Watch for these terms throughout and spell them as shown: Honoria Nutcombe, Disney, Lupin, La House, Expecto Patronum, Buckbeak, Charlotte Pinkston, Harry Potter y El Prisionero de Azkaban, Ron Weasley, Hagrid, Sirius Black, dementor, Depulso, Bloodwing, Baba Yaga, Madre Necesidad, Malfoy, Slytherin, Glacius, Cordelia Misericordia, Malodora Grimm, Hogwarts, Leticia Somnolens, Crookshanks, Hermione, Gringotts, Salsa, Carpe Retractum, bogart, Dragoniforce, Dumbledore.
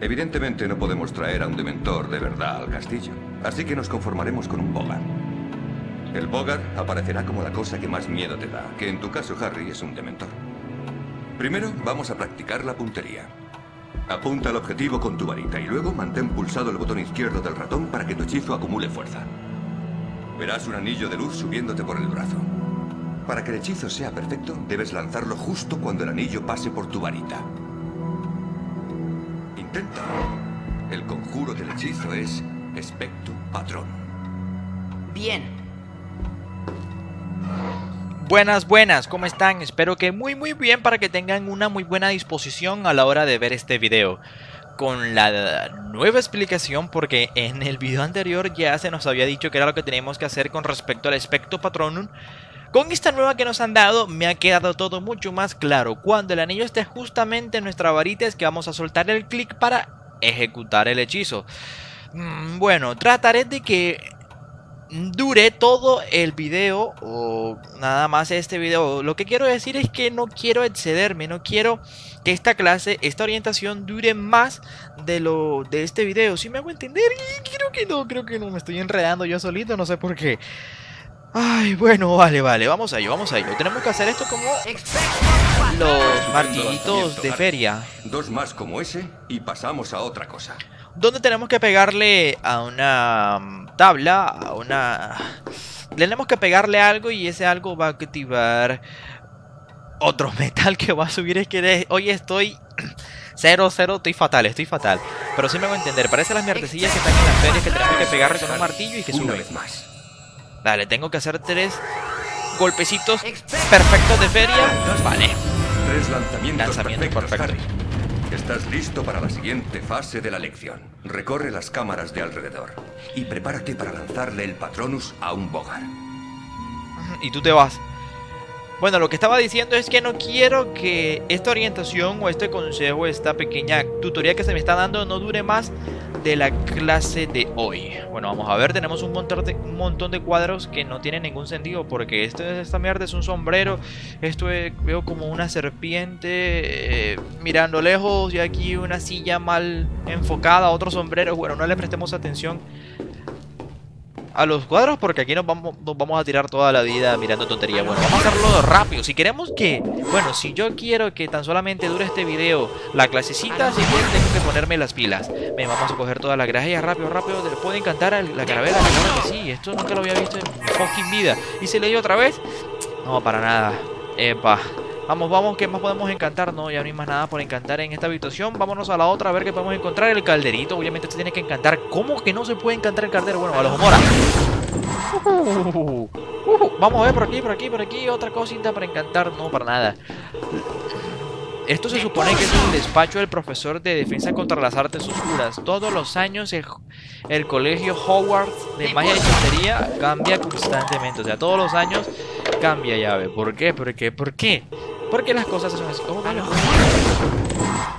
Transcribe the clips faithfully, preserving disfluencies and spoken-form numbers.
Evidentemente no podemos traer a un dementor de verdad al castillo, así que nos conformaremos con un bogart. El bogart aparecerá como la cosa que más miedo te da, que en tu caso, Harry, es un dementor. Primero vamos a practicar la puntería. Apunta al objetivo con tu varita y luego mantén pulsado el botón izquierdo del ratón para que tu hechizo acumule fuerza. Verás un anillo de luz subiéndote por el brazo. Para que el hechizo sea perfecto, debes lanzarlo justo cuando el anillo pase por tu varita. Inténtalo. El conjuro del hechizo es Expecto Patronum. Bien. Buenas, buenas, ¿cómo están? Espero que muy muy bien, para que tengan una muy buena disposición a la hora de ver este video. Con la nueva explicación, porque en el video anterior ya se nos había dicho que era lo que teníamos que hacer con respecto al Expecto Patronum. Con esta nueva que nos han dado, me ha quedado todo mucho más claro. Cuando el anillo esté justamente en nuestra varita es que vamos a soltar el clic para ejecutar el hechizo. Bueno, trataré de que dure todo el video o nada más este video. Lo que quiero decir es que no quiero excederme, no quiero que esta clase, esta orientación dure más de lo de este video. Si me hago entender, y creo que no, creo que no, me estoy enredando yo solito, no sé por qué. Ay, bueno, vale, vale, vamos a ello, vamos a ello. Tenemos que hacer esto como los martillitos de feria. Dos más como ese y pasamos a otra cosa. Donde tenemos que pegarle a una tabla, a una... Tenemos que pegarle algo y ese algo va a activar otro metal que va a subir. Es que hoy estoy... Cero, cero, estoy fatal, estoy fatal. Pero sí me voy a entender, parece las mierdecillas que están en las ferias que tenemos que pegarle con un martillo y que suben. Una vez más. Dale, tengo que hacer tres golpecitos perfectos de feria. Vale. Tres lanzamientos, lanzamientos perfectos. Perfecto. Estás listo para la siguiente fase de la lección. Recorre las cámaras de alrededor y prepárate para lanzarle el Patronus a un bogart. Y tú te vas. Bueno, lo que estaba diciendo es que no quiero que esta orientación o este consejo, esta pequeña tutoría que se me está dando no dure más de la clase de hoy. Bueno, vamos a ver, tenemos un montón de, un montón de cuadros que no tienen ningún sentido, porque esto, esta mierda es un sombrero, esto es, veo como una serpiente eh, mirando lejos, y aquí una silla mal enfocada, otro sombrero. Bueno, no le prestemos atención a los cuadros, porque aquí nos vamos, nos vamos a tirar toda la vida mirando tontería. Bueno, vamos a hacerlo rápido. Si queremos que... Bueno, si yo quiero que tan solamente dure este video la clasecita, si quiero tengo que ponerme las pilas. Me vamos a coger todas las grajeas rápido, rápido. ¿Le puede encantar a la carabela? Claro que sí, esto nunca lo había visto en mi fucking vida. ¿Y se le dio otra vez? No, para nada. Epa. Vamos, vamos, ¿qué más podemos encantar? No, ya no hay más nada por encantar en esta habitación. Vámonos a la otra a ver qué podemos encontrar. El calderito, obviamente se tiene que encantar. ¿Cómo que no se puede encantar el caldero? Bueno, a los moras. Uh, uh, uh, vamos a ver por aquí, por aquí, por aquí. Otra cosita para encantar. No, para nada. Esto se supone que es un despacho del profesor de defensa contra las artes oscuras. Todos los años el, el colegio Hogwarts de magia y hechicería cambia constantemente. O sea, todos los años cambia llave. ¿Por qué? ¿Por qué? ¿Por qué? Porque las cosas son así. ¿Cómo que no?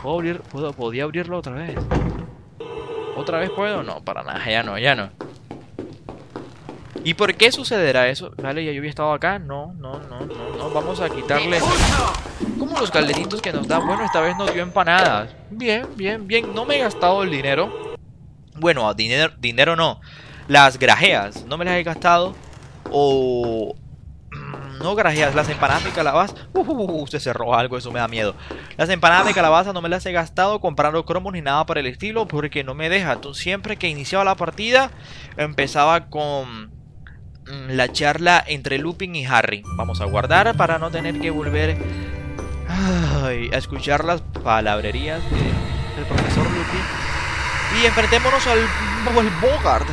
¿Puedo abrir? ¿Puedo? ¿Podía abrirlo otra vez? ¿Otra vez puedo? No, para nada, ya no, ya no. ¿Y por qué sucederá eso? Vale, ya yo había estado acá. No, no, no, no, no. Vamos a quitarle como los calderitos que nos dan. Bueno, esta vez nos dio empanadas. Bien, bien, bien. No me he gastado el dinero. Bueno, dinero, dinero no. Las grajeas, no me las he gastado. O... No, grajeas, las empanadas de calabaza. Uh, uh, uh, se cerró algo, eso me da miedo. Las empanadas de calabaza no me las he gastado comprando cromos ni nada por el estilo, porque no me deja. Entonces, siempre que iniciaba la partida, empezaba con la charla entre Lupin y Harry. Vamos a guardar para no tener que volver ay, a escuchar las palabrerías de, del profesor Lupin. Y enfrentémonos al, al bogart,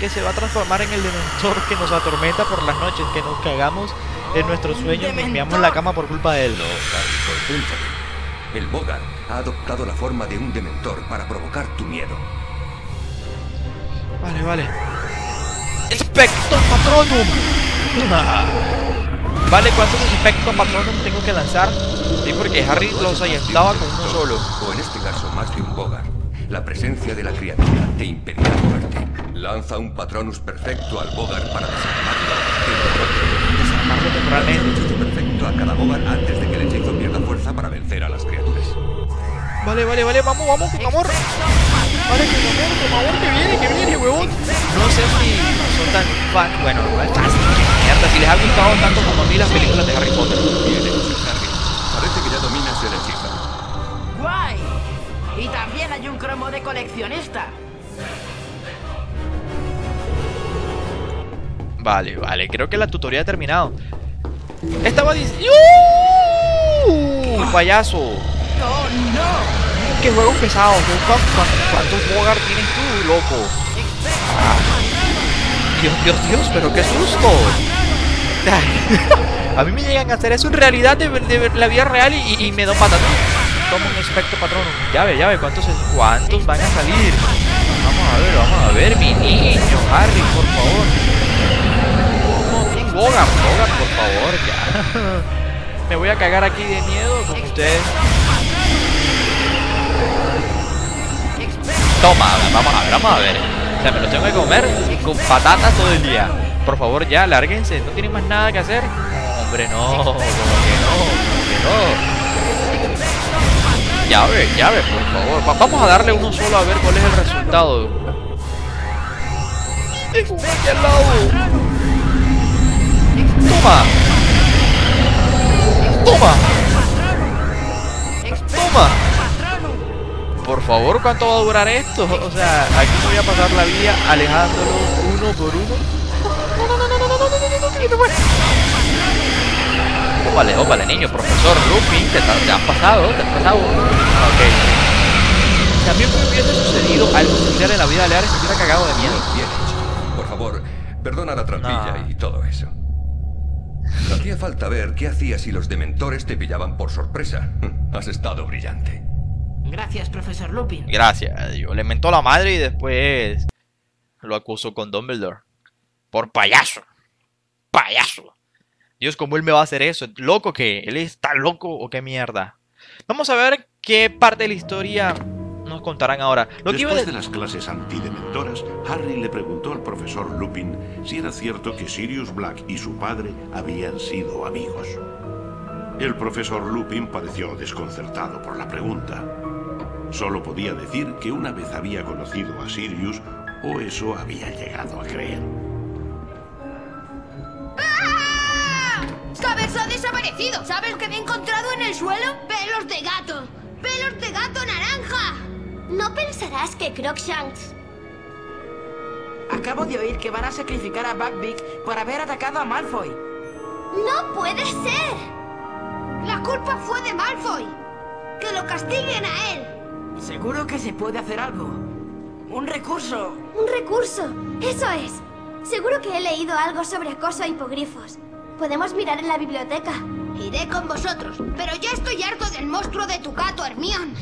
que se va a transformar en el dementor que nos atormenta por las noches, que nos cagamos en nuestros sueños, nos meamos la cama por culpa de él. No, Harry, confúltate. El bogart ha adoptado la forma de un dementor para provocar tu miedo. Vale, vale. ¡Expecto Patronum! Vale, ¿cuántos Expecto Patronum tengo que lanzar? Sí, porque Harry los ayestaba con uno solo. O en este caso, más de un bogart. La presencia de la criatura te impedirá moverte. Lanza un Patronus perfecto al bogart para desarmarlo. Desarmarlo temporalmente. Perfecto a cada bogart antes de que el hechizo pierda fuerza para vencer a las criaturas. Vale, vale, vale, vamos, vamos, con amor. Vale, con amor, por favor, que viene, que viene, huevón. No sé si son tan fan. Bueno, igual casi. Mierda, si les ha gustado tanto como a mí las películas de Harry Potter. Bien hecho, Harry. Parece que ya dominas el hechizo. Guay. Y también hay un cromo de coleccionista. Vale, vale, creo que la tutoría ha terminado. Estaba diciendo... ¡Uh! ¡Payaso! ¡No, no! ¡Qué juego pesado! ¿Cuántos bogart tienes tú, loco? Ah. Dios, Dios, Dios, pero qué susto. A mí me llegan a hacer eso en realidad de, de la vida real y, y me da un patatón. Toma un Expecto Patronum. Ya ve, ya ve, ¿cuántos, ¿cuántos van a salir? Vamos a ver, vamos a ver, mi niño, Harry, por favor. Bogart, Bogart, por favor, ya. Me voy a cagar aquí de miedo con ustedes. Toma, vamos a ver, vamos a ver. O sea, me lo tengo que comer con patatas todo el día. Por favor, ya, lárguense. No tienen más nada que hacer. Hombre, no, como que no, como que no. Ya ve, ya ve, por favor. Vamos a darle uno solo a ver cuál es el resultado. Tengo un aquí al lado. Toma. Toma. Toma. Por favor, ¿cuánto va a durar esto? O sea, aquí voy a pasar la vida alejándolo uno por uno. No, no, no, no, no, no, no, no, no, no, no. Ópale, ópale, niño, profesor Lupin, te has pasado, te has pasado. Ok. También me hubiese sucedido algo similar en la vida real, se hubiera cagado de miedo. Bien hecho. Por favor, perdona la trampilla y todo eso. Hacía falta ver qué hacías si los dementores te pillaban por sorpresa. Has estado brillante. Gracias, profesor Lupin. Gracias. Yo le mentó a la madre y después lo acusó con Dumbledore. Por payaso. Payaso. Dios, ¿cómo él me va a hacer eso? ¿Loco que? ¿Él está loco o qué mierda? Vamos a ver qué parte de la historia nos contarán ahora. Lo Después que iba de... de las clases antidementoras, Harry le preguntó al profesor Lupin si era cierto que Sirius Black y su padre habían sido amigos. El profesor Lupin pareció desconcertado por la pregunta. Solo podía decir que una vez había conocido a Sirius, o eso había llegado a creer. ¡Ah! ¡Cabeza ha desaparecido! ¿Sabes que me he encontrado en el suelo? ¡Pelos de gato! ¡Pelos de gato naranja! ¿No pensarás que Crookshanks...? Acabo de oír que van a sacrificar a Buckbeak por haber atacado a Malfoy. ¡No puede ser! La culpa fue de Malfoy. ¡Que lo castiguen a él! Seguro que se puede hacer algo. Un recurso. Un recurso, eso es. Seguro que he leído algo sobre acoso a hipogrifos. Podemos mirar en la biblioteca. Iré con vosotros, pero ya estoy harto del monstruo de tu gato, Hermione.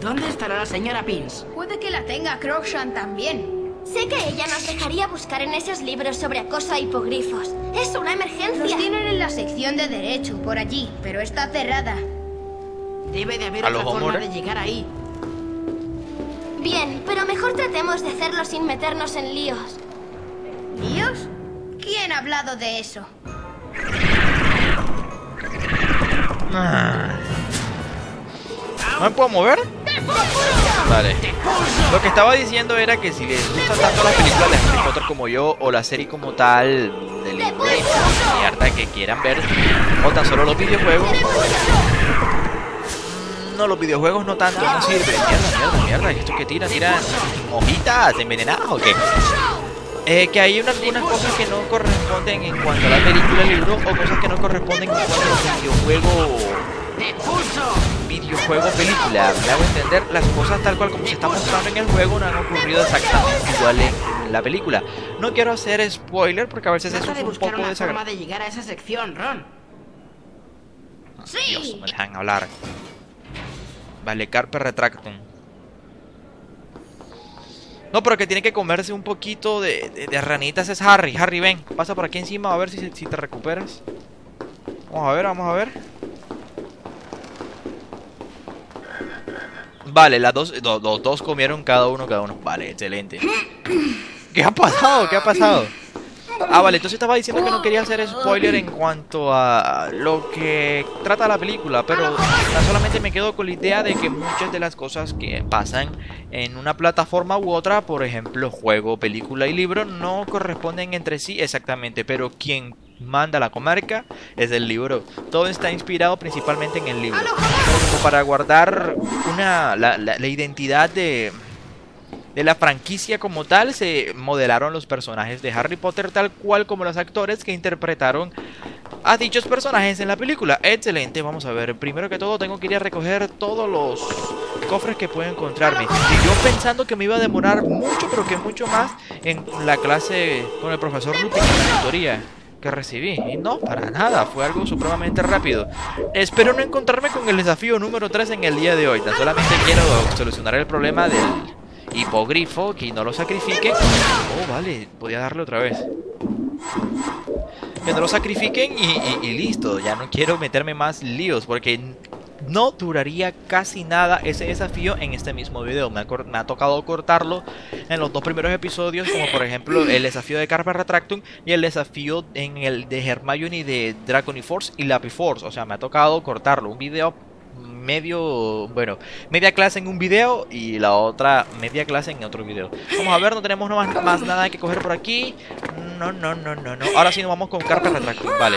¿Dónde estará la señora Pinks? Puede que la tenga Crookshanks también. Sé que ella nos dejaría buscar en esos libros sobre acoso a hipogrifos. Es una emergencia. Los tienen en la sección de derecho, por allí, pero está cerrada. Debe de haber otra forma de llegar ahí. Bien, pero mejor tratemos de hacerlo sin meternos en líos. ¿Líos? ¿Quién ha hablado de eso? ¿No me puedo mover? Vale. Lo que estaba diciendo era que si les gustan tanto las películas de Harry Potter como yo, o la serie como tal, del harta que quieran ver, o tan solo los videojuegos. No, los videojuegos no tanto, no sirven. Mierda, mierda, mierda. ¿Esto que tira? Tira hojitas envenenadas o qué? Eh, que hay unas, unas cosas que no corresponden en cuanto a la película del libro, o cosas que no corresponden en cuanto al videojuego. Videojuego, película. Me hago entender, las cosas tal cual como se está mostrando en el juego no han ocurrido exactamente igual en la película. No quiero hacer spoiler porque a veces eso es un poco desagradable. De llegar a esa sección, Ron. Dios, me dejan hablar. Vale, Carpe Retractum. No, pero que tiene que comerse un poquito de, de, de ranitas es Harry. Harry, ven, pasa por aquí encima a ver si, si te recuperas. Vamos a ver, vamos a ver. Vale, las dos, do, do, dos comieron cada uno, cada uno. Vale, excelente. ¿Qué ha pasado? ¿Qué ha pasado? Ah, vale, entonces estaba diciendo que no quería hacer spoiler en cuanto a lo que trata la película, pero solamente me quedo con la idea de que muchas de las cosas que pasan en una plataforma u otra, por ejemplo, juego, película y libro, no corresponden entre sí exactamente, pero quien manda la comarca es el libro. Todo está inspirado principalmente en el libro, como para guardar una, la, la, la identidad de... De la franquicia como tal. Se modelaron los personajes de Harry Potter tal cual como los actores que interpretaron a dichos personajes en la película. Excelente, vamos a ver. Primero que todo tengo que ir a recoger todos los cofres que puedo encontrarme. Y yo pensando que me iba a demorar mucho, pero que mucho más, en la clase con el profesor Lupin, en la tutoría que recibí, y no, para nada, fue algo supremamente rápido. Espero no encontrarme con el desafío número tres en el día de hoy. Tan solamente quiero solucionar el problema del hipogrifo, que no lo sacrifiquen. Oh, vale, podía darle otra vez. Que no lo sacrifiquen y, y, y listo. Ya no quiero meterme más líos, porque no duraría casi nada ese desafío en este mismo video. Me ha, me ha tocado cortarlo en los dos primeros episodios, como por ejemplo el desafío de Carpe Retractum y el desafío en el de Hermione de Dragoniforce y Lapiforce. O sea, me ha tocado cortarlo, un video medio, bueno, media clase en un video y la otra media clase en otro video. Vamos a ver, no tenemos más, más nada que coger por aquí. No, no, no, no, no. Ahora sí nos vamos con Carpe Retractum, vale.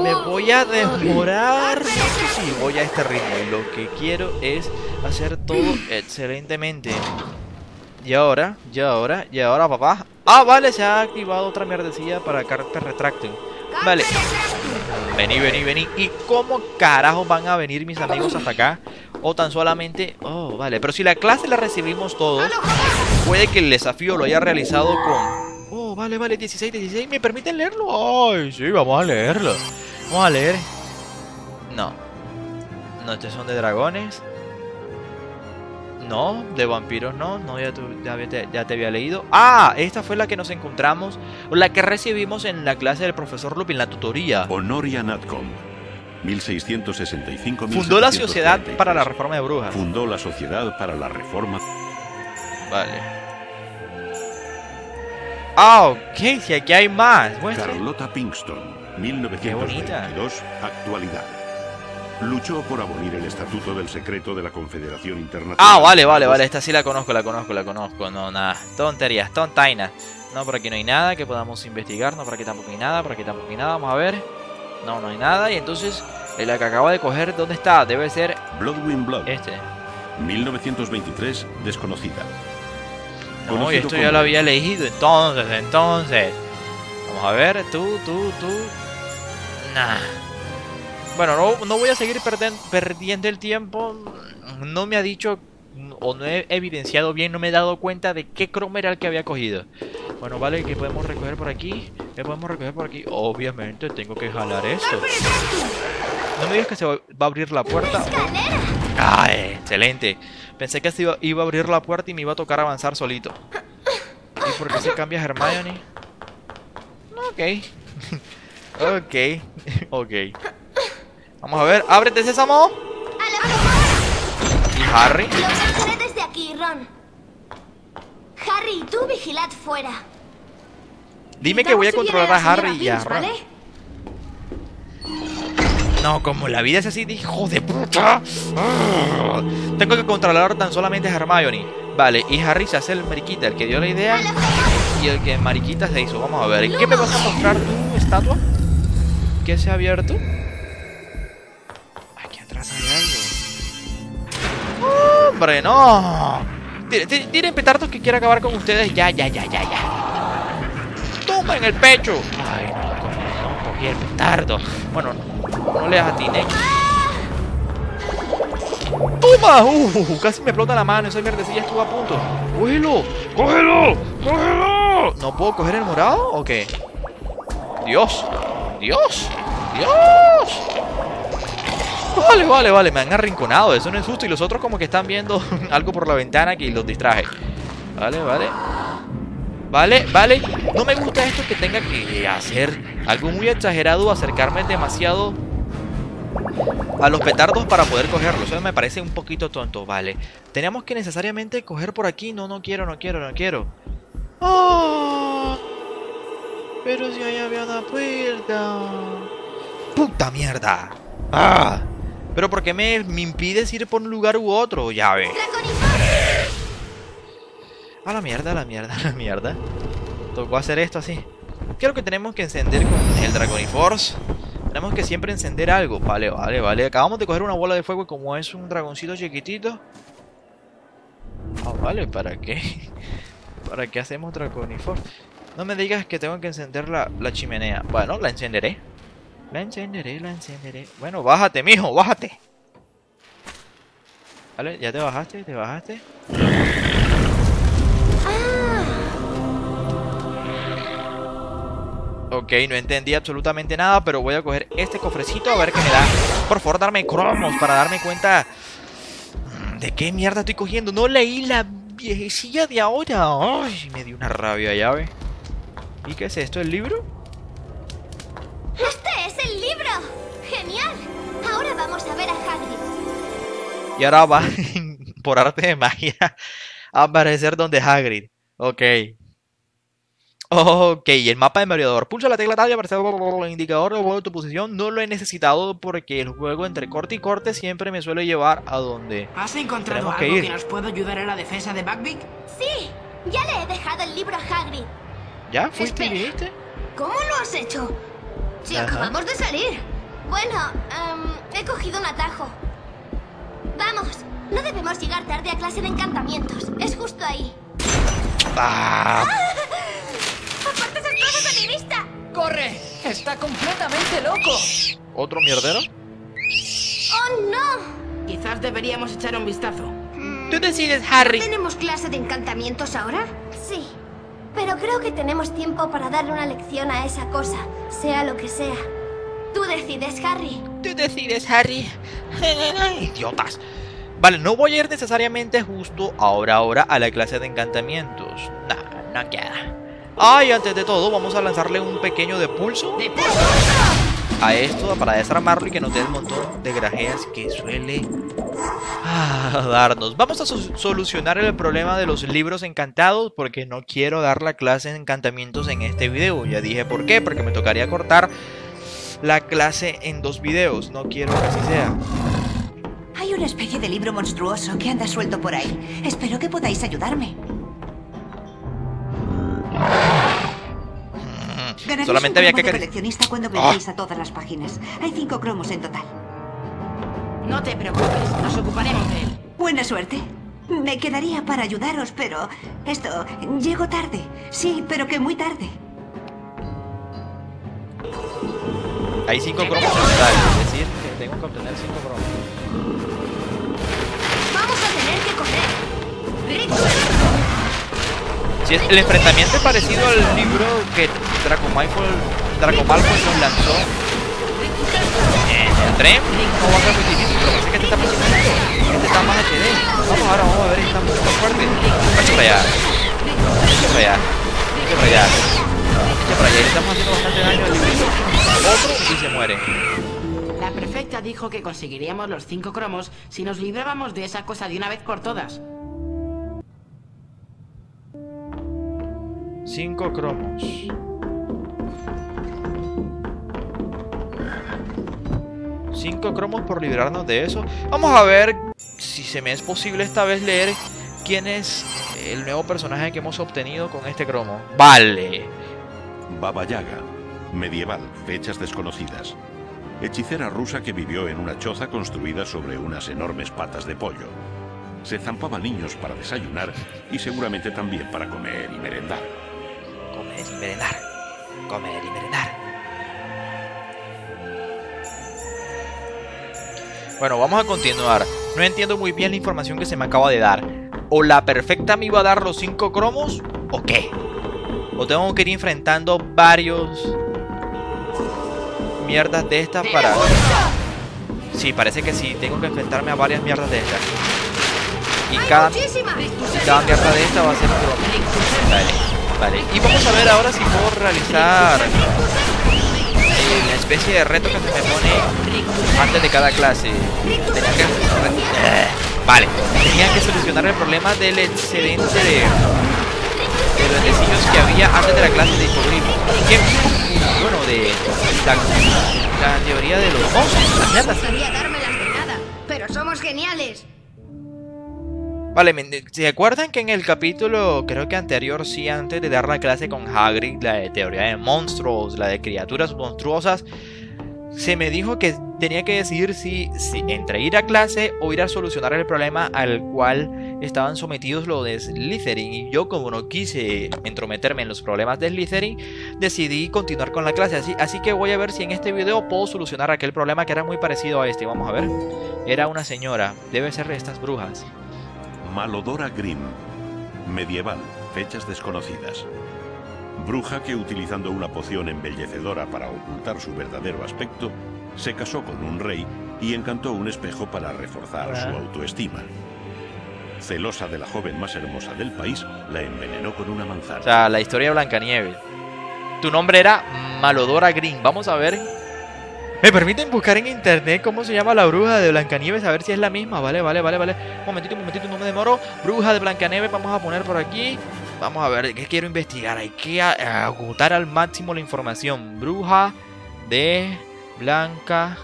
Me voy a demorar. Sí, voy a este ritmo y lo que quiero es hacer todo excelentemente. Y ahora, y ahora, y ahora, papá. Ah, vale, se ha activado otra mierdecilla para Carpe Retractum. Vale. Vení, vení, vení. ¿Y cómo carajos van a venir mis amigos hasta acá? O tan solamente... Oh, vale. Pero si la clase la recibimos todos, puede que el desafío lo haya realizado con... Oh, vale, vale. dieciséis, dieciséis. ¿Me permiten leerlo? Ay, sí, vamos a leerlo. Vamos a leer. No. No, estos son de dragones. No, de vampiros no, no, ya, tu, ya, te, ya te había leído. Ah, esta fue la que nos encontramos, la que recibimos en la clase del profesor Lupin, la tutoría. Honoria Nutcombe, mil seiscientos sesenta y cinco. Fundó la Sociedad para la Reforma de Brujas. Fundó la Sociedad para la Reforma. Vale. Ah, ok, si aquí hay más. Muestra. Charlotte Pinkston, mil novecientos veintidós, actualidad. Luchó por abolir el Estatuto del Secreto de la Confederación Internacional. Ah, vale, vale, vale, esta sí la conozco, la conozco, la conozco. No, nada, tonterías, tontainas. No, por aquí no hay nada que podamos investigar. No, por aquí tampoco hay nada, por aquí tampoco hay nada. Vamos a ver, no, no hay nada. Y entonces, la que acabo de coger, ¿dónde está? Debe ser... Bloodwing Blood. Este mil novecientos veintitrés, desconocida. No, conocido, y esto como... ya lo había elegido. Entonces, entonces vamos a ver, tú, tú, tú. Nah. Bueno, no, no voy a seguir perden, perdiendo el tiempo. No me ha dicho o no he evidenciado bien, no me he dado cuenta de qué cromo era el que había cogido. Bueno, vale, ¿qué podemos recoger por aquí? ¿Qué podemos recoger por aquí? Obviamente tengo que jalar esto. No me digas que se va a abrir la puerta. ¡Ah, excelente! Pensé que se iba, iba a abrir la puerta y me iba a tocar avanzar solito. ¿Y por qué se cambia Hermione? Ok. Ok. Ok. Vamos a ver, ábrete, Sésamo. ¿Y Harry? Los ángeles desde aquí, Ron. Harry, tú vigilad fuera. Dime que voy a controlar a Harry y a Ron. No, como la vida es así, hijo de puta. Tengo que controlar tan solamente a Hermione. Vale, y Harry se hace el mariquita, el que dio la idea y el que mariquita se hizo. Vamos a ver, ¿qué me vas a mostrar tu estatua? ¿Qué se ha abierto? ¡Hombre, no! Tiren petardos que quiero acabar con ustedes. Ya, ya, ya, ya, ya. ¡Toma en el pecho! Ay, no, no, no cogí el petardo. Bueno, no, no les atiné. ¡Toma! Uh, casi me explota la mano. Esa mierdecilla estuvo a punto. ¡Cógelo! ¡Cógelo! ¡Cógelo! ¿No puedo coger el morado o qué? ¡Dios! ¡Dios! ¡Dios! Vale, vale, vale, me han arrinconado, eso no es justo. Y los otros como que están viendo algo por la ventana que los distraje. Vale, vale. Vale, vale. No me gusta esto que tenga que hacer algo muy exagerado, acercarme demasiado a los petardos para poder cogerlos. Eso me parece un poquito tonto, vale. Tenemos que necesariamente coger por aquí. No, no quiero, no quiero, no quiero. Oh. Pero si ahí había una puerta. ¡Puta mierda! ¡Ah! ¿Pero por qué me, me impides ir por un lugar u otro, llave? A la mierda, a la mierda, a la mierda. Tocó hacer esto así. Creo que tenemos que encender con el Dragoniforce. Tenemos que siempre encender algo. Vale, vale, vale. Acabamos de coger una bola de fuego. Como es un dragoncito chiquitito. Ah, vale, ¿para qué? ¿Para qué hacemos Dragoniforce? No me digas que tengo que encender la, la chimenea. Bueno, la encenderé. La encenderé, la encenderé. Bueno, bájate, mijo, bájate. Vale, ya te bajaste, te bajaste. Ok, no entendí absolutamente nada, pero voy a coger este cofrecito a ver qué me da. Por favor, darme cromos para darme cuenta de qué mierda estoy cogiendo. No leí la viejecilla de ahora. Ay, me dio una rabia, llave. ¿Y qué es esto, el libro? ¡Este es el libro! ¡Genial! Ahora vamos a ver a Hagrid. Y ahora va, por arte de magia, a aparecer donde Hagrid. Ok. Ok, el mapa de Mariador. Pulsa la tecla tab y aparece el indicador de tu posición. No lo he necesitado porque el juego entre corte y corte siempre me suele llevar a donde. ¿Has encontrado algo que, que nos pueda ayudar a la defensa de Buckbeak? Sí, ya le he dejado el libro a Hagrid. ¿Ya? ¿Fuiste y viniste? ¿Cómo lo has hecho? Si ajá, acabamos de salir. Bueno, um, he cogido un atajo. Vamos, no debemos llegar tarde a clase de encantamientos. Es justo ahí. Ah. ¡Ah! ¡Corre! ¡Está completamente loco! ¿Otro mierdero? ¡Oh, no! Quizás deberíamos echar un vistazo. Mm. Tú decides, Harry. ¿Tenemos clase de encantamientos ahora? Sí. Pero creo que tenemos tiempo para darle una lección a esa cosa, sea lo que sea. Tú decides, Harry. Tú decides, Harry. ¡Idiotas! Vale, no voy a ir necesariamente justo ahora, ahora, a la clase de encantamientos. No, no queda. Ay, ah, antes de todo, vamos a lanzarle un pequeño depulso, depulso a esto para desarmarlo y que nos dé el montón de grajeas que suele ah, darnos. Vamos a solucionar el problema de los libros encantados porque no quiero dar la clase de encantamientos en este video. Ya dije por qué, porque me tocaría cortar la clase en dos videos. No quiero que así sea. Hay una especie de libro monstruoso que anda suelto por ahí. Espero que podáis ayudarme. Solamente había que coleccionista cuando veáis a todas las páginas. Hay cinco cromos en total. No te preocupes, nos ocuparemos de él. Buena suerte. Me quedaría para ayudaros, pero esto llego tarde. Sí, pero que muy tarde. Hay cinco cromos en total, es decir, que tengo que obtener cinco cromos. Vamos a tener que correr. ¡Ritual! Sí, el enfrentamiento es parecido al libro que Draco Malfoy nos lanzó en el tren. No va a ser muy difícil, pero parece que este está más chiquito. Este está más H D. Vamos, ahora vamos a ver, está muy fuerte. Echa para allá. Echa para allá. Echa para allá. Echa para allá. Estamos haciendo bastante daño al libro. Otro y se muere. La prefecta dijo que conseguiríamos los cinco cromos si nos librábamos de esa cosa de una vez por todas. Cinco cromos. Cinco cromos por librarnos de eso. Vamos a ver si se me es posible esta vez leer quién es el nuevo personaje que hemos obtenido con este cromo. Vale. Baba Yaga, medieval, fechas desconocidas. Hechicera rusa que vivió en una choza construida sobre unas enormes patas de pollo. Se zampaba niños para desayunar y seguramente también para comer y merendar. Comer y merendar. Comer y merendar. Bueno, vamos a continuar. No entiendo muy bien la información que se me acaba de dar. O la perfecta me iba a dar los cinco cromos, o qué. O tengo que ir enfrentando varios mierdas de estas para... Sí, parece que sí. Tengo que enfrentarme a varias mierdas de estas. Y cada, cada mierda de esta va a ser cromo. Vale, vale. Y vamos a ver ahora si puedo realizar una especie de reto que se me pone antes de cada clase. Tenía que, vale, tenía que solucionar el problema del excedente de, de duendecillos que había antes de la clase de hipogrifo. ¿Quién dijo? Bueno, de la, la teoría de los oh, las ratas. No quería dármelas de nada, pero somos geniales. Vale, ¿se acuerdan que en el capítulo, creo que anterior, sí, antes de dar la clase con Hagrid, la de teoría de monstruos, la de criaturas monstruosas, se me dijo que tenía que decidir si, si entre ir a clase o ir a solucionar el problema al cual estaban sometidos los de Slytherin? Y yo, como no quise entrometerme en los problemas de Slytherin, decidí continuar con la clase. Así, así que voy a ver si en este video puedo solucionar aquel problema que era muy parecido a este. Vamos a ver. Era una señora. Debe ser de estas brujas. Malodora Grimm, medieval, fechas desconocidas. Bruja que, utilizando una poción embellecedora para ocultar su verdadero aspecto, se casó con un rey y encantó un espejo para reforzar su autoestima. Celosa de la joven más hermosa del país, la envenenó con una manzana. O sea, la historia de Blancanieves. Tu nombre era Malodora Grimm. Vamos a ver. Me permiten buscar en internet cómo se llama la bruja de Blancanieves, a ver si es la misma. Vale, vale, vale, vale. Un momentito, un momentito, no me demoro. Bruja de Blancanieves, vamos a poner por aquí. Vamos a ver, ¿qué quiero investigar? Hay que agotar al máximo la información. Bruja de Blanca...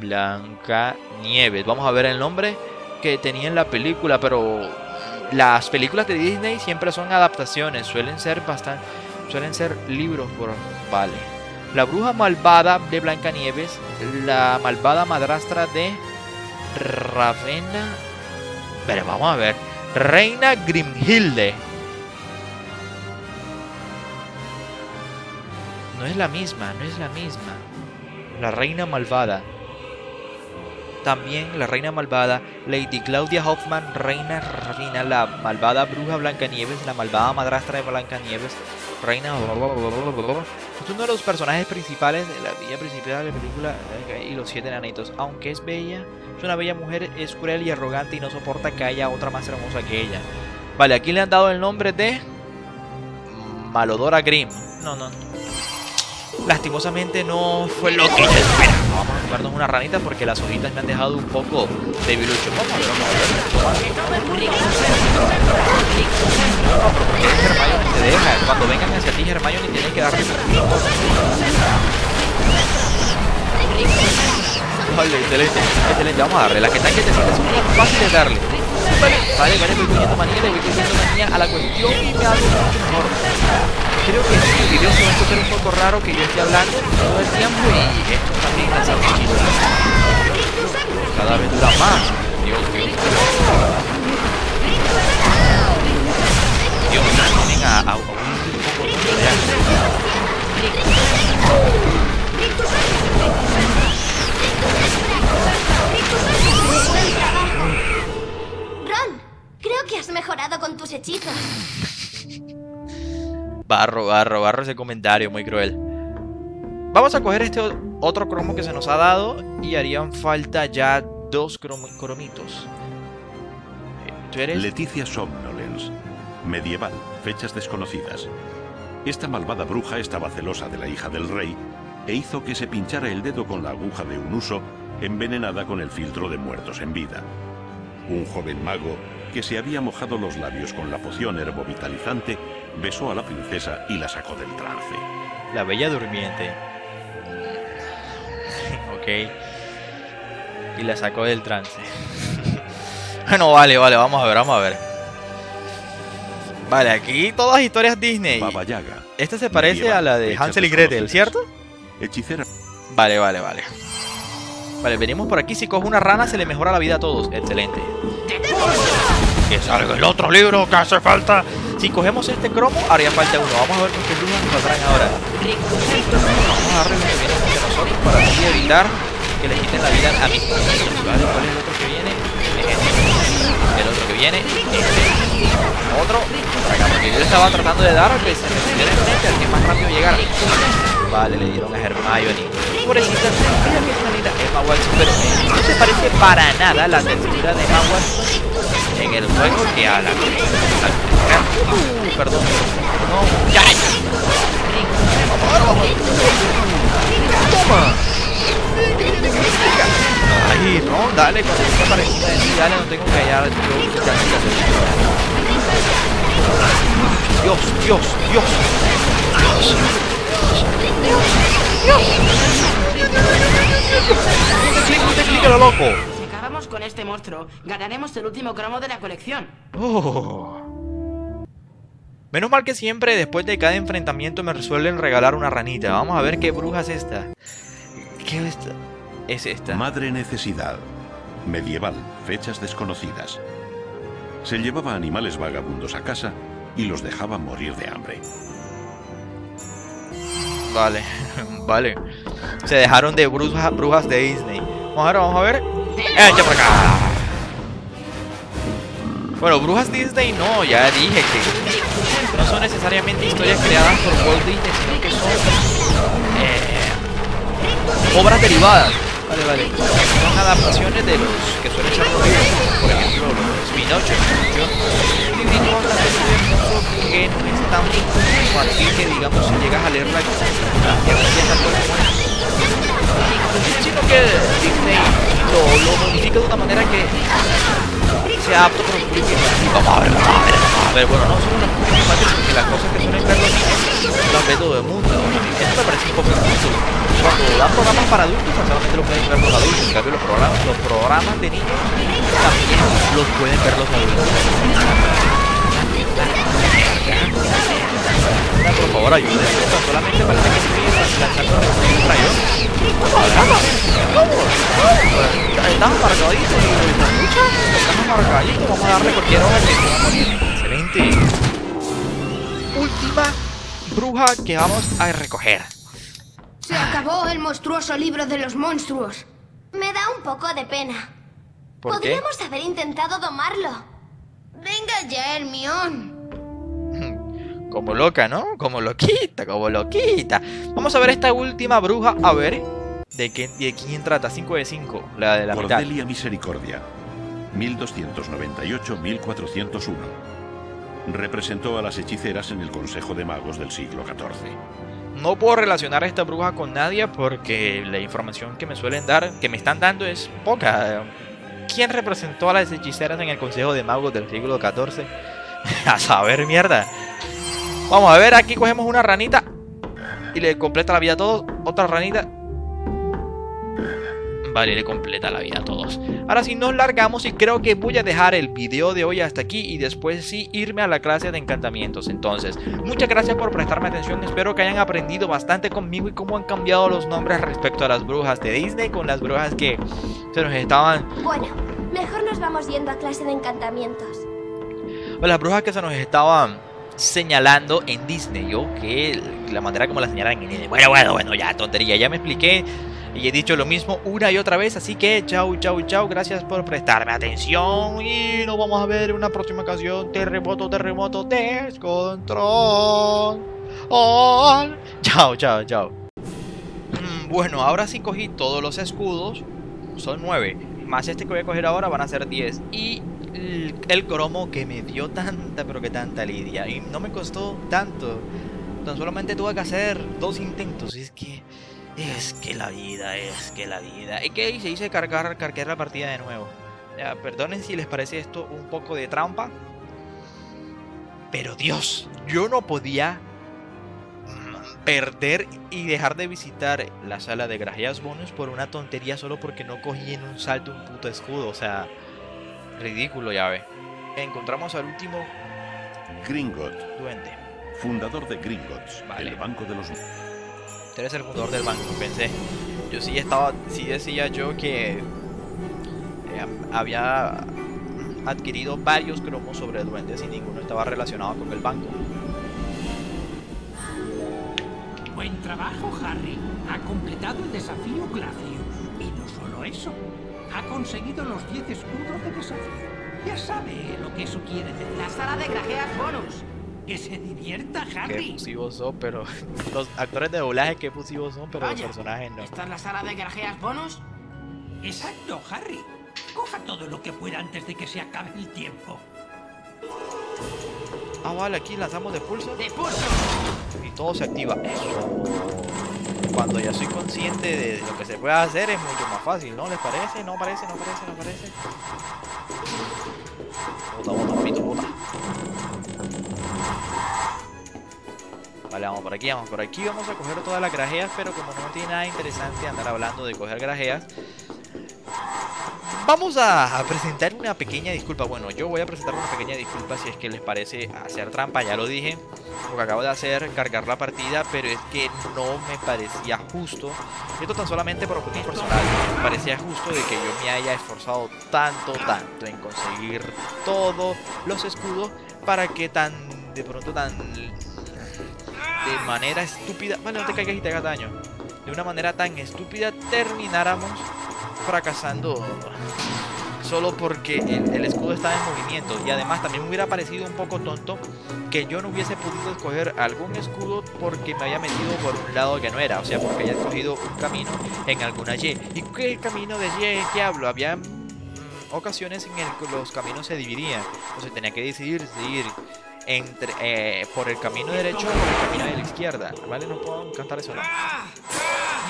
Blancanieves. Vamos a ver el nombre que tenía en la película, pero... las películas de Disney siempre son adaptaciones, suelen ser bastante... suelen ser libros, por... vale. La bruja malvada de Blancanieves, la malvada madrastra de Ravenna. Pero vamos a ver. Reina Grimhilde. No es la misma, no es la misma. La reina malvada. También la reina malvada, Lady Claudia Hoffman, reina Ravina, la malvada bruja Blancanieves, la malvada madrastra de Blancanieves, reina... Es uno de los personajes principales de la villa principal de la película y los siete enanitos. Aunque es bella, es una bella mujer, es cruel y arrogante y no soporta que haya otra más hermosa que ella. Vale, aquí le han dado el nombre de... Malodora Grimm. No, no, lastimosamente no fue lo que yo esperaba. Vamos a tomarnos una ranita porque las hojitas me han dejado un poco de virucho. Vamos a ver, vamos a ver. No, pero porque Hermione te deja. Cuando vengan hacia ti, Hermione, tienes que darle. Vale, excelente, excelente. Vamos a darle. Las que están que te sientes son muy fáciles de darle. Vale, vale, vale, voy cogiendo manía, le voy cogiendo manía a la cuestión y me hago mucho mejor. Creo que este video se va a escuchar un poco raro que yo esté hablando todo el tiempo y esto también es algo. Cada vez dura más. Dios, Dios. Dios, tienen a, a un poco de... Ron, creo que has mejorado con tus hechizos. Barro, barro, barro ese comentario, muy cruel. Vamos a coger este otro cromo que se nos ha dado y harían falta ya dos crom cromitos. ¿Tú eres? Leticia Somnolens, medieval, fechas desconocidas. Esta malvada bruja estaba celosa de la hija del rey e hizo que se pinchara el dedo con la aguja de un huso envenenada con el filtro de muertos en vida. Un joven mago, que se había mojado los labios con la poción herbovitalizante, besó a la princesa y la sacó del trance. La bella durmiente. Ok. Y la sacó del trance. Bueno, vale, vale, vamos a ver, vamos a ver. Vale, aquí todas historias Disney. Baba Yaga. Esta se parece a la de Hansel y Gretel, ¿cierto? Hechicera. Vale, vale, vale. Vale, venimos por aquí. Si coge una rana, se le mejora la vida a todos. Excelente. Que salga el otro libro que hace falta. Si cogemos este cromo, haría falta uno. Vamos a ver con qué brujas nos traen ahora. Vamos a darle lo que viene entre nosotros para así evitar que le quiten la vida a mis compañeros. Vale, ¿cuál es el otro que viene? Este. El otro que viene. Este. Otro. Porque yo le estaba tratando de dar, pues se me pusiera enfrente al que más rápido llegara. Vale, le dieron a Hermione. Pobrecita, mira que salida es Hogwarts, pero no se parece para nada la textura de Hogwarts en el juego que a la que... Uh, perdón. No, ya. Toma. Ay, Sí, no, dale, con esta parecida de mí, dale, no tengo que hallar. Yo casi casi. Dios, Dios, Dios. Dios. Dios. Dios. Dios. Dios. Dios. Con este monstruo ganaremos el último cromo de la colección. Oh. Menos mal que siempre después de cada enfrentamiento me resuelven regalar una ranita. Vamos a ver qué bruja es esta. ¿Qué es esta? Es esta. Madre Necesidad. Medieval, fechas desconocidas. Se llevaba animales vagabundos a casa y los dejaba morir de hambre. Vale, vale. Se dejaron de bruja, brujas de Disney. Ahora vamos a ver. ¡Echa por acá! Bueno, brujas Disney no, ya dije que no son necesariamente historias creadas por Walt Disney, sino que son eh, obras derivadas. Vale, vale. Son adaptaciones de los que suelen ser los libros, por ejemplo, los Pinocho. Yo que no es tan infantil que, digamos, si llegas a leerla, que empieza a todo, sino que Disney lo modifica de una manera que sea apto para un público infantil. Vamos a ver, vamos a ver, vamos a ver. Bueno, no son unos públicos infantiles porque las cosas que suelen ver los niños las ve todo el mundo. Esto me parece un poco injusto. Cuando dan programas para adultos, solamente lo pueden ver los adultos. En cambio, los programas, los programas de niños también los pueden ver los adultos. Por favor, ayúdenme. Solamente parece que se piden lanzar con el rayón. ¡Vamos! Estamos marcaditos, estamos marcaditos, vamos a darle cualquier hora que se va a morir. Excelente. Última bruja que vamos a recoger. Se acabó el monstruoso libro de los monstruos. Me da un poco de pena. ¿Por qué? Podríamos haber intentado domarlo. Venga ya, Hermione. Como loca, ¿no? Como loquita, como loquita. Vamos a ver esta última bruja, a ver. ¿De, qué, ¿De quién trata? cinco de cinco, la de la mitad. Cordelia Misericordia, mil doscientos noventa y ocho a mil cuatrocientos uno. Representó a las hechiceras en el Consejo de Magos del siglo catorce. No puedo relacionar a esta bruja con nadie porque la información que me suelen dar, que me están dando, es poca. ¿Quién representó a las hechiceras en el Consejo de Magos del siglo catorce? A saber, mierda. Vamos a ver, aquí cogemos una ranita y le completa la vida a todos. Otra ranita. Vale, le completa la vida a todos. Ahora sí, nos largamos y creo que voy a dejar el video de hoy hasta aquí y después sí irme a la clase de encantamientos. Entonces, muchas gracias por prestarme atención. Espero que hayan aprendido bastante conmigo y cómo han cambiado los nombres respecto a las brujas de Disney con las brujas que se nos estaban... Bueno, mejor nos vamos yendo a clase de encantamientos. O las brujas que se nos estaban señalando en Disney. Yo que la manera como la señalan en Disney. Bueno, bueno, bueno, ya tontería, ya me expliqué. Y he dicho lo mismo una y otra vez, así que chau, chau, chau, gracias por prestarme atención y nos vamos a ver en una próxima ocasión. Terremoto, terremoto, descontrol. Oh. Chau, chau, chau. Mm, bueno, ahora sí cogí todos los escudos, son nueve, más este que voy a coger ahora van a ser diez. Y el, el cromo que me dio tanta, pero que tanta lidia, y no me costó tanto, tan solamente tuve que hacer dos intentos, y es que... Es que la vida, es que la vida. ¿Y qué hice? Hice cargar, cargar la partida de nuevo. Ya, perdonen si les parece esto un poco de trampa. Pero Dios, yo no podía perder y dejar de visitar la sala de grajeas bonus por una tontería solo porque no cogí en un salto un puto escudo. O sea, ridículo, ya ve. Encontramos al último... Gringotts. Duende. Fundador de Gringotts. Vale. El banco de los... Eres el fundador del banco, pensé. Yo sí estaba, sí decía yo que eh, había adquirido varios cromos sobre duendes y ninguno estaba relacionado con el banco. Buen trabajo, Harry. Ha completado el desafío Glacius. Y no solo eso, ha conseguido los diez escudos de desafío. Ya sabe lo que eso quiere decir. La sala de grajeas bonus. Que se divierta, Harry. Qué pusivos son, pero... Los actores de doblaje, qué pusivos son, pero los personajes no. ¿Esta es la sala de grajeas bonus? Exacto, Harry. Coja todo lo que pueda antes de que se acabe el tiempo. Ah, vale, aquí lanzamos de pulso. ¡De pulso! Y todo se activa. Cuando ya soy consciente de lo que se puede hacer es mucho más fácil, ¿no? ¿Les parece? No parece, no parece, no parece. Bota, bota, papito, bota. Vale, vamos por aquí, vamos por aquí. Vamos a coger todas las grajeas, pero como no tiene nada interesante andar hablando de coger grajeas, vamos a, a presentar una pequeña disculpa. Bueno, yo voy a presentar una pequeña disculpa si es que les parece hacer trampa. Ya lo dije, lo que acabo de hacer, cargar la partida, pero es que no me parecía justo. Esto tan solamente por opinión personal. Me parecía justo de que yo me haya esforzado tanto, tanto en conseguir todos los escudos para que tan, de pronto tan, de manera estúpida, vale, no te caigas y te hagas daño, de una manera tan estúpida termináramos fracasando solo porque el, el escudo estaba en movimiento. Y además también me hubiera parecido un poco tonto que yo no hubiese podido escoger algún escudo porque me había metido por un lado que no era, o sea, porque había escogido un camino en alguna Y. ¿Y qué camino de Y es que hablo? Había mm, ocasiones en que los caminos se dividían, o sea, tenía que decidir decidir entre, eh, por el camino derecho o por el camino de la izquierda. Vale, no puedo cantar eso, ¿no?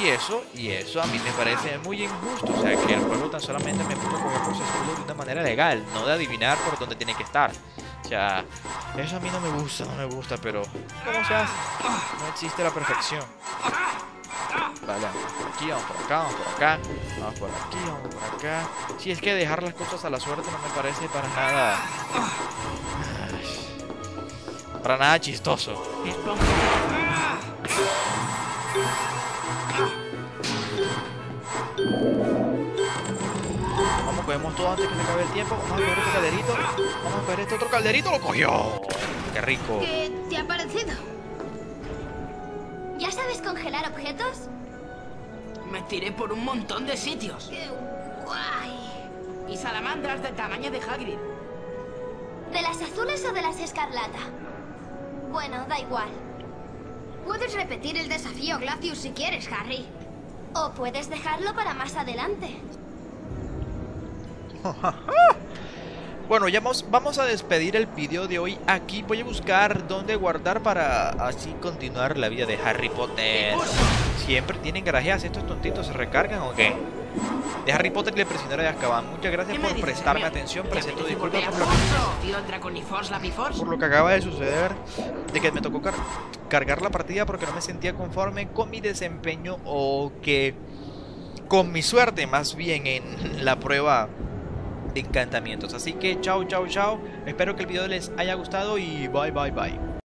Y eso, y eso a mí me parece muy injusto. O sea, que el juego tan solamente me puso coger los escudos de una manera legal, no de adivinar por dónde tiene que estar. O sea, eso a mí no me gusta, no me gusta, pero ¿cómo se hace? No existe la perfección. Vale, vamos por aquí, vamos por acá, vamos por acá, vamos por aquí, vamos por acá. Si es que dejar las cosas a la suerte no me parece para nada, para nada chistoso. Vamos, cogemos todo antes que se acabe el tiempo. Vamos a coger este calderito. Vamos a coger este otro calderito. ¡Lo cogió! ¡Qué rico! ¿Qué te ha parecido? ¿Ya sabes congelar objetos? Me tiré por un montón de sitios. ¡Qué guay! Y salamandras del tamaño de Hagrid. ¿De las azules o de las escarlata? Bueno, da igual. Puedes repetir el desafío, Glacius, si quieres, Harry. O puedes dejarlo para más adelante. Bueno, ya vamos, vamos a despedir el vídeo de hoy aquí. Voy a buscar dónde guardar para así continuar la vida de Harry Potter. Siempre tienen grajeas estos tontitos, ¿se recargan o qué? De Harry Potter y El Prisionero de Azkaban. Muchas gracias por prestarme mío? atención. Presento disculpas por lo, que... por lo que acaba de suceder, de que me tocó car... cargar la partida porque no me sentía conforme con mi desempeño, o que con mi suerte más bien en la prueba de encantamientos. Así que chao, chao, chao. Espero que el video les haya gustado y bye, bye, bye.